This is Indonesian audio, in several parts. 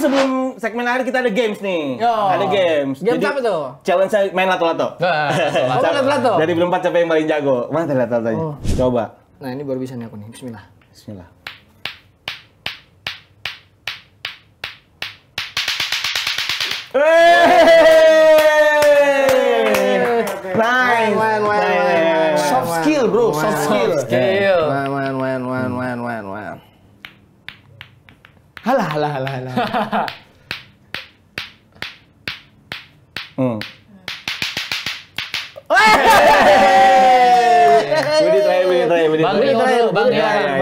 sebelum segmen akhir kita ada games nih. Yo. Ada games. Games apa tuh? Challenge saya main latto-latto. Latto-latto. Dari belum 4 siapa yang paling jago. Mana latto-lattonya? Oh. Coba. Nah, ini baru bisa nih aku nih. Bismillah. Bismillah. Nice. Soft skill, bro. Soft skill. Halah.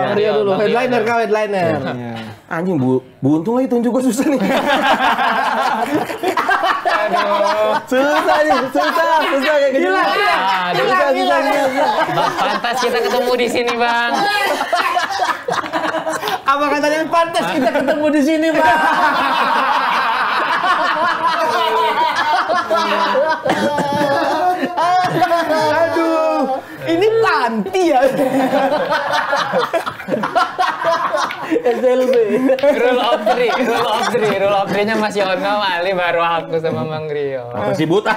Budi try dulu. Headliner. Anjing, Bu Untung lagi tunjuk gue susah nih. Susah kayak gitu. Gila. Pantas kita ketemu di sini, Bang. Apa katanya pantas kita ketemu di sini, Bang? Aduh, ini panti ya. SLB. Rule of three-nya Mas Yono, Ali baru aku sama Mang Rio. Apa sih buta?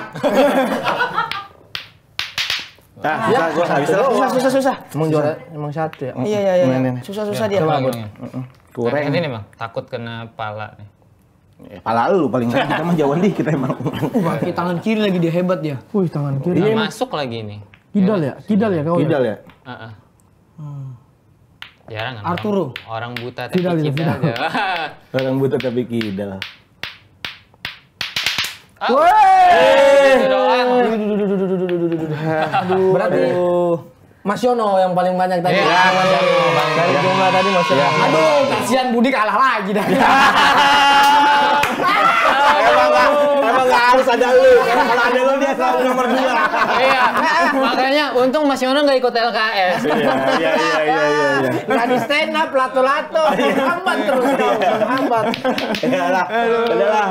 Susah. Emang juara, emang satu ya? Iya. Susah dia. Kurang. Ini nih, Bang, takut kena pala nih. Pala lu paling enggak, kita mah jauhan dikit emang. Pakai tangan kiri lagi dia, hebat dia. Wih, tangan kiri. Dia masuk lagi nih. Kidal ya? Heeh. Jarang kan Arturo. Orang buta tapi kidal. Orang buta tapi kidal. Aduh. Berarti Mas Yono yang paling banyak tadi. Iya, Mas Yono. Dari jumlah tadi Mas Yono. Aduh, kasihan Budi kalah lagi dah. Emang gak harus ada lu. Karena kalau ada lu dia selalu nomor 2. Iya. Makanya untung Mas Yono gak ikut LKS. Iya. Gak di stand up, latto-latto. Hambat terus. Hambat. Udah lah.